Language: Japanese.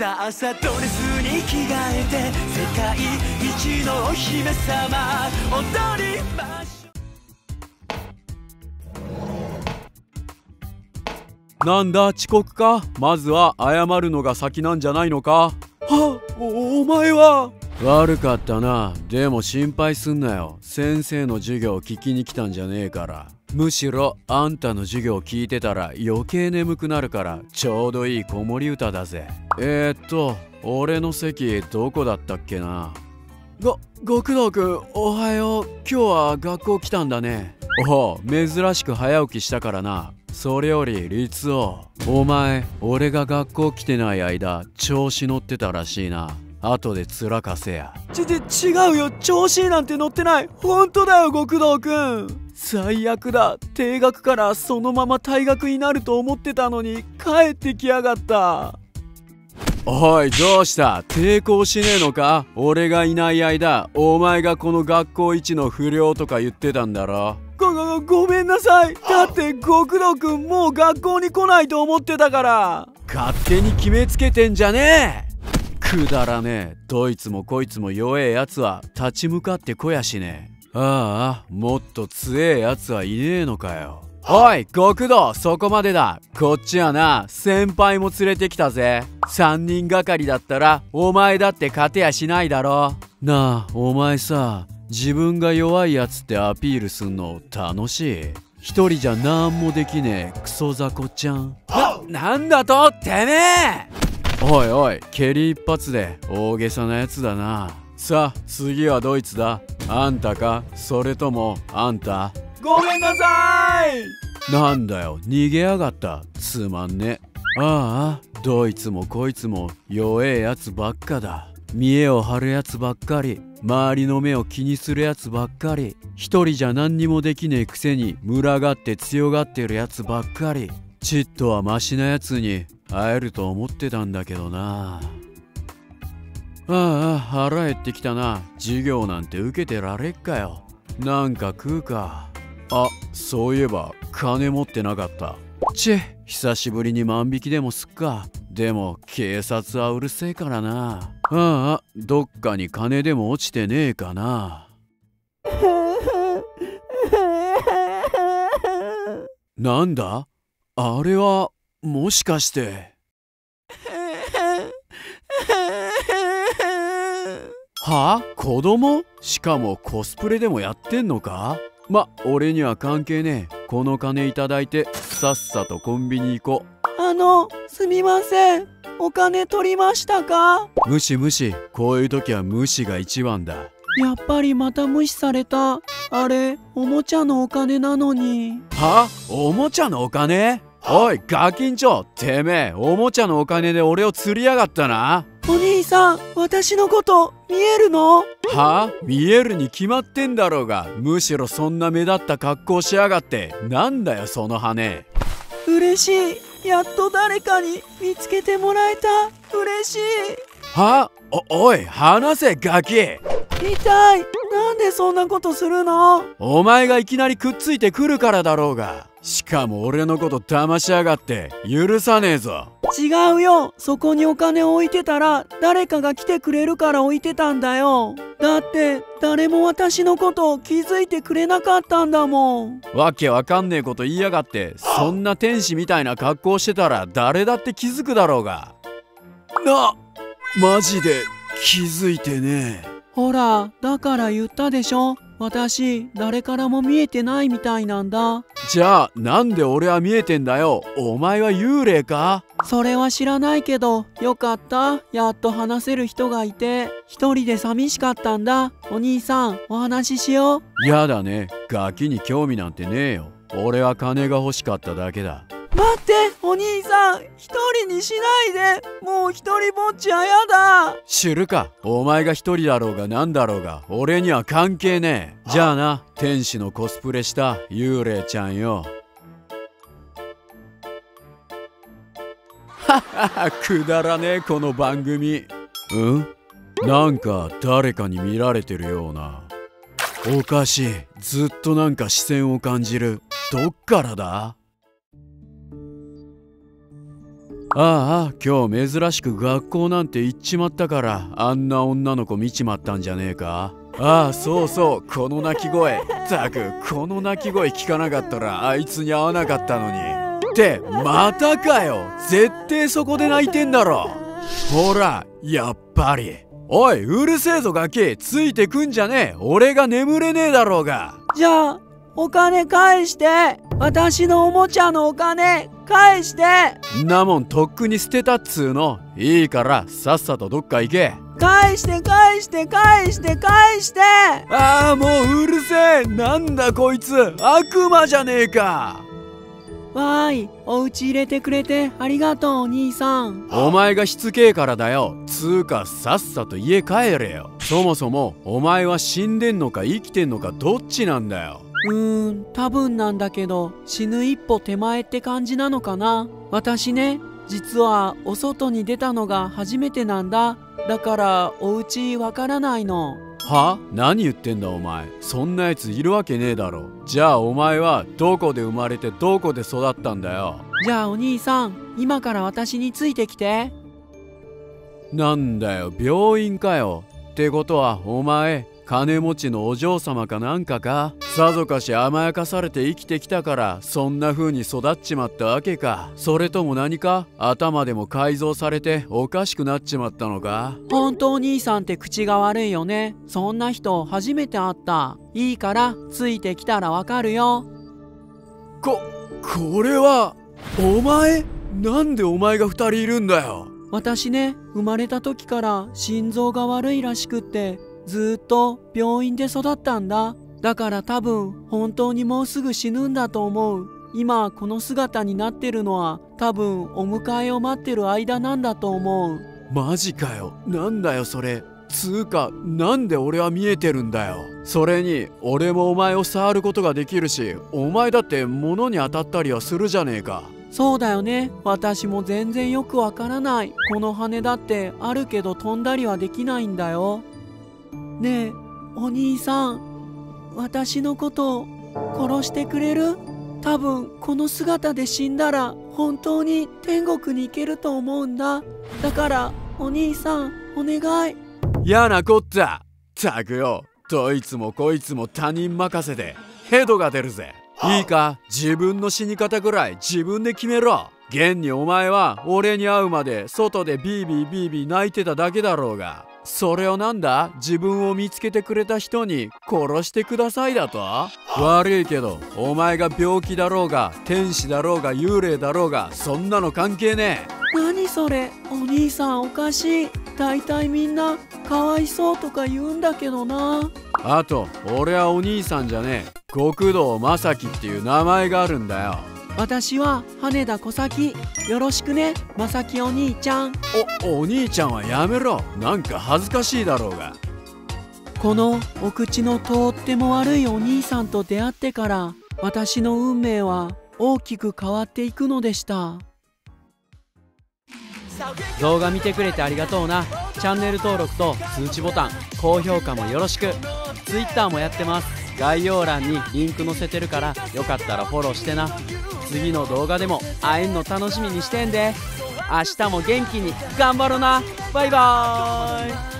さあ朝ドレスに着替えて世界一のお姫様踊りましょう。なんだ遅刻か。まずは謝るのが先なんじゃないのか。はっ、お前は悪かったな。でも心配すんなよ。先生の授業を聞きに来たんじゃねえから。むしろあんたの授業を聞いてたら余計眠くなるから、ちょうどいい子守歌だぜ。俺の席どこだったっけな。極道くんおはよう。今日は学校来たんだね。おお、珍しく早起きしたからな。それより律夫、お前俺が学校来てない間調子乗ってたらしいな。後でつらかせや。違うよ、調子なんて乗ってない。本当だよ極道くん。最悪だ、低学からそのまま退学になると思ってたのに帰ってきやがった。おいどうした、抵抗しねえのか。俺がいない間お前がこの学校一の不良とか言ってたんだろ。ごめんなさい。だって極道くんもう学校に来ないと思ってたから。勝手に決めつけてんじゃねえ。くだらねえ。どいつもこいつも弱えやつは立ち向かってこやしねえ。ああ、もっと強えやつはいねえのかよ。おい極道、そこまでだ。こっちはな、先輩も連れてきたぜ。3人がかりだったらお前だって勝てやしないだろ。なあお前さ、自分が弱いやつってアピールすんの楽しい。一人じゃなんもできねえクソザコちゃん。なんだとてめえ。おいおい、蹴り一発で大げさなやつだな。さあ次はドイツだ。あんたか、それともあんた。ごめんなさい。なんだよ逃げやがった、つまんね。ああ、どいつもこいつも弱えやつばっかだ。見栄を張るやつばっかり、周りの目を気にするやつばっかり、一人じゃ何にもできねえくせに群がって強がってるやつばっかり。ちっとはマシなやつに会えると思ってたんだけどな。ああ腹減ってきたな。授業なんて受けてられっかよ。なんか食うか。あ、そういえば金持ってなかった。久しぶりに万引きでもすっか。でも警察はうるせえからな。ああ、どっかに金でも落ちてねえかな。なんだあれは、もしかして。はあ、子供？しかもコスプレでもやってんのか。俺には関係ねえ。この金いただいてさっさとコンビニ行こう。すみません、お金取りましたか。無視、こういう時は無視が一番だ。やっぱりまた無視された。あれおもちゃのお金なのに。はあ、おもちゃのお金。おいガキンチョ、てめえおもちゃのお金で俺を釣りやがったな。お兄さん、私のこと見えるの？はあ、見えるに決まってんだろうが。むしろそんな目立った格好しやがって。なんだよその羽。嬉しい、やっと誰かに見つけてもらえた。嬉しい。はあ、おい話せガキ。痛い、なんでそんなことするの。お前がいきなりくっついてくるからだろうが。しかも俺のこと騙しやがって許さねえぞ。違うよ、そこにお金を置いてたら誰かが来てくれるから置いてたんだよ。だって誰も私のことを気づいてくれなかったんだもん。わけわかんねえこと言いやがって。そんな天使みたいな格好してたら誰だって気づくだろうが。マジで気づいてねえ。ほらだから言ったでしょ、私誰からも見えてないみたいなんだ。じゃあなんで俺は見えてんだよ。お前は幽霊か。それは知らないけどよかった、やっと話せる人がいて。一人で寂しかったんだ。お兄さんお話ししよう。やだね、ガキに興味なんてねえよ。俺は金が欲しかっただけだ。待って、お兄さん一人にしないで。もう一人ぼっちはやだ。知るか、お前が一人だろうがなんだろうが俺には関係ねえ。じゃあな、天使のコスプレした幽霊ちゃんよ。ははは、くだらねえこの番組。なんか誰かに見られてるような。おかしい、ずっとなんか視線を感じる。どっからだ。ああ、今日珍しく学校なんて行っちまったからあんな女の子見ちまったんじゃねえか。ああ、そうそう、この鳴き声、ったくこの鳴き声聞かなかったらあいつに会わなかったのに。ってまたかよ、絶対そこで泣いてんだろ。ほらやっぱり。おい、うるせえぞガキ、ついてくんじゃねえ、俺が眠れねえだろうが。じゃあお金返して、私のおもちゃのお金返して。んなもんとっくに捨てたっつーの。いいからさっさとどっか行け。返して返して返して返して。ああ、もううるせえ、なんだこいつ、悪魔じゃねえか。わーい、お家入れてくれてありがとうお兄さん。お前がしつけえからだよ。つーかさっさと家帰れよ。そもそもお前は死んでんのか生きてんのかどっちなんだよ。多分なんだけど、死ぬ一歩手前って感じなのかな。私ね、実はお外に出たのが初めてなんだ。だからお家わからないの。は？何言ってんだお前、そんなやついるわけねえだろ。じゃあお前はどこで生まれてどこで育ったんだよ。じゃあお兄さん、今から私についてきて。なんだよ、病院かよ。ってことはお前金持ちのお嬢様かなんかか。さぞかし甘やかされて生きてきたからそんな風に育っちまったわけか。それとも何か頭でも改造されておかしくなっちまったのか。本当お兄さんって口が悪いよね。そんな人初めて会った。いいからついてきたらわかるよ。これはお前、なんでお前が2人いるんだよ。私ね、生まれた時から心臓が悪いらしくってずっと病院で育ったんだ。だから多分本当にもうすぐ死ぬんだと思う。今この姿になってるのは多分お迎えを待ってる間なんだと思う。マジかよ、なんだよそれ。つうかなんで俺は見えてるんだよ。それに俺もお前を触ることができるし、お前だって物に当たったりはするじゃねえか。そうだよね、私も全然よくわからない。この羽だってあるけど飛んだりはできないんだよ。ねえお兄さん、私のことを殺してくれる？多分この姿で死んだら本当に天国に行けると思うんだ。だからお兄さんお願い。やなこった、ったくよ、どいつもこいつも他人任せでヘドが出るぜ。いいか、自分の死に方ぐらい自分で決めろ。現にお前は俺に会うまで外でビービービービー泣いてただけだろうが、それをなんだ、自分を見つけてくれた人に殺してくださいだと？悪いけどお前が病気だろうが天使だろうが幽霊だろうがそんなの関係ねえ。何それお兄さん、おかしい。大体みんなかわいそうとか言うんだけどな。あと俺はお兄さんじゃねえ、極道正樹っていう名前があるんだよ。私は羽田小崎、よろしくね正樹お兄ちゃん。お兄ちゃんはやめろ、なんか恥ずかしいだろうが。このお口のとっても悪いお兄さんと出会ってから私の運命は大きく変わっていくのでした。動画見てくれてありがとうな。チャンネル登録と通知ボタン、高評価もよろしく。 Twitter もやってます。概要欄にリンク載せてるからよかったらフォローしてな。次の動画でも会えんの楽しみにしてんで。明日も元気に頑張ろな。バイバーイ。